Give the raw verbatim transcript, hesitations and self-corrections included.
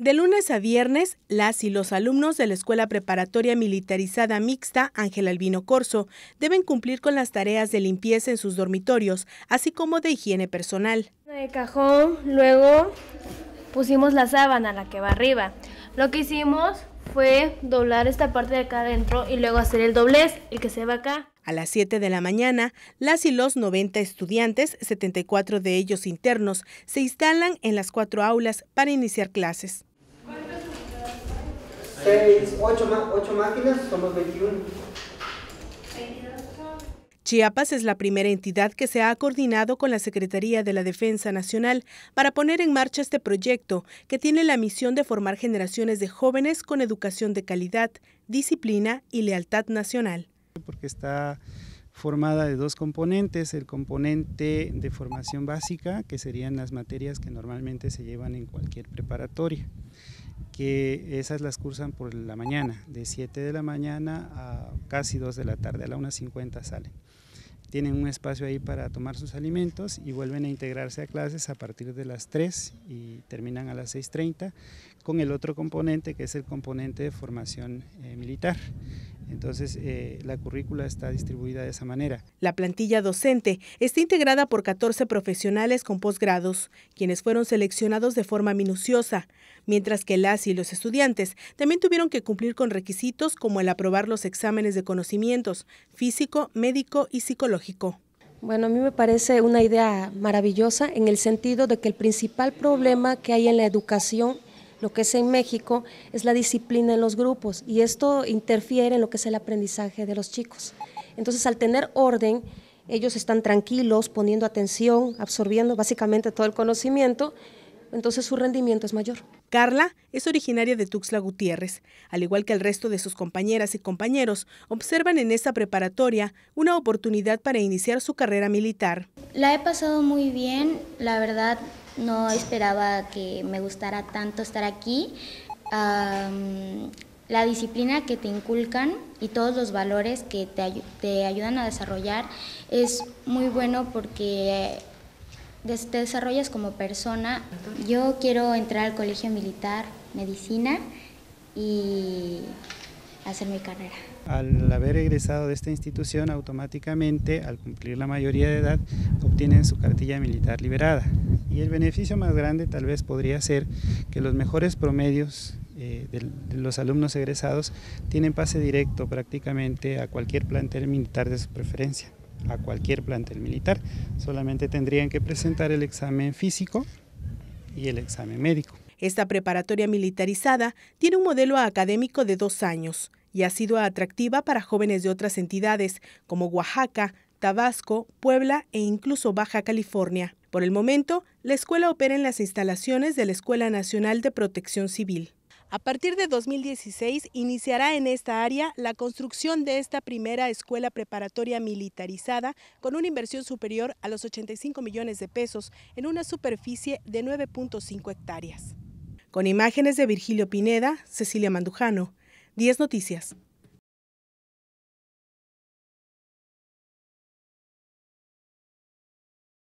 De lunes a viernes, las y los alumnos de la Escuela Preparatoria Militarizada Mixta Ángel Albino Corzo deben cumplir con las tareas de limpieza en sus dormitorios, así como de higiene personal. De cajón, luego pusimos la sábana, la que va arriba. Lo que hicimos fue doblar esta parte de acá adentro y luego hacer el doblez, el que se va acá. A las siete de la mañana, las y los noventa estudiantes, setenta y cuatro de ellos internos, se instalan en las cuatro aulas para iniciar clases. Seis, ocho, ocho máquinas, somos veintiuno. Chiapas es la primera entidad que se ha coordinado con la Secretaría de la Defensa Nacional para poner en marcha este proyecto que tiene la misión de formar generaciones de jóvenes con educación de calidad, disciplina y lealtad nacional. Porque está formada de dos componentes, el componente de formación básica, que serían las materias que normalmente se llevan en cualquier preparatoria, que esas las cursan por la mañana, de siete de la mañana a casi dos de la tarde, a la una cincuenta salen. Tienen un espacio ahí para tomar sus alimentos y vuelven a integrarse a clases a partir de las tres y terminan a las seis treinta con el otro componente, que es el componente de formación eh, militar. Entonces, eh, la currícula está distribuida de esa manera. La plantilla docente está integrada por catorce profesionales con posgrados, quienes fueron seleccionados de forma minuciosa, mientras que las y los estudiantes también tuvieron que cumplir con requisitos como el aprobar los exámenes de conocimientos físico, médico y psicológico. Bueno, a mí me parece una idea maravillosa en el sentido de que el principal problema que hay en la educación, lo que es en México, es la disciplina en los grupos, y esto interfiere en lo que es el aprendizaje de los chicos. Entonces, al tener orden, ellos están tranquilos, poniendo atención, absorbiendo básicamente todo el conocimiento, entonces su rendimiento es mayor. Carla es originaria de Tuxtla Gutiérrez. Al igual que el resto de sus compañeras y compañeros, observan en esta preparatoria una oportunidad para iniciar su carrera militar. La he pasado muy bien, la verdad. No esperaba que me gustara tanto estar aquí. Um, la disciplina que te inculcan y todos los valores que te, ay te ayudan a desarrollar es muy bueno porque te desarrollas como persona. Yo quiero entrar al Colegio Militar, Medicina y hacer mi carrera. Al haber egresado de esta institución, automáticamente, al cumplir la mayoría de edad, obtienen su cartilla militar liberada. Y el beneficio más grande tal vez podría ser que los mejores promedios eh, de, de los alumnos egresados tienen pase directo prácticamente a cualquier plantel militar de su preferencia, a cualquier plantel militar. Solamente tendrían que presentar el examen físico y el examen médico. Esta preparatoria militarizada tiene un modelo académico de dos años y ha sido atractiva para jóvenes de otras entidades como Oaxaca, Tabasco, Puebla e incluso Baja California. Por el momento, la escuela opera en las instalaciones de la Escuela Nacional de Protección Civil. A partir de dos mil dieciséis iniciará en esta área la construcción de esta primera escuela preparatoria militarizada con una inversión superior a los ochenta y cinco millones de pesos en una superficie de nueve punto cinco hectáreas. Con imágenes de Virgilio Pineda, Cecilia Mandujano, diez Noticias.